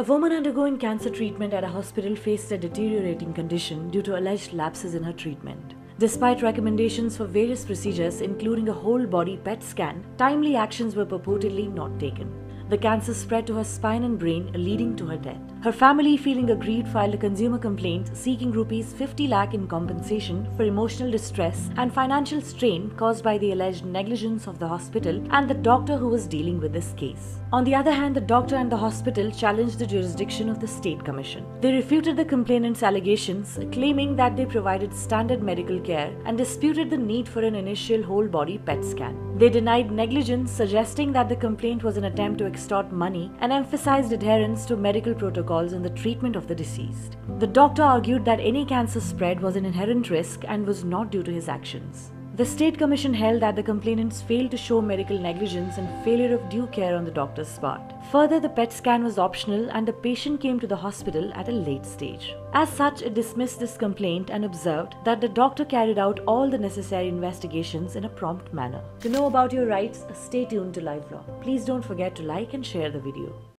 A woman undergoing cancer treatment at a hospital faced a deteriorating condition due to alleged lapses in her treatment. Despite recommendations for various procedures, including a whole-body PET scan, timely actions were purportedly not taken. The cancer spread to her spine and brain, leading to her death. Her family, feeling aggrieved, filed a consumer complaint seeking ₹50 lakh in compensation for emotional distress and financial strain caused by the alleged negligence of the hospital and the doctor who was dealing with this case. On the other hand, the doctor and the hospital challenged the jurisdiction of the State Commission. They refuted the complainant's allegations, claiming that they provided standard medical care and disputed the need for an initial whole-body PET scan. They denied negligence, suggesting that the complaint was an attempt to extort money and emphasized adherence to medical protocols in the treatment of the deceased. The doctor argued that any cancer spread was an inherent risk and was not due to his actions. The State Commission held that the complainants failed to show medical negligence and failure of due care on the doctor's part. Further, the PET scan was optional and the patient came to the hospital at a late stage. As such, it dismissed this complaint and observed that the doctor carried out all the necessary investigations in a prompt manner. To know about your rights, stay tuned to LiveLaw. Please don't forget to like and share the video.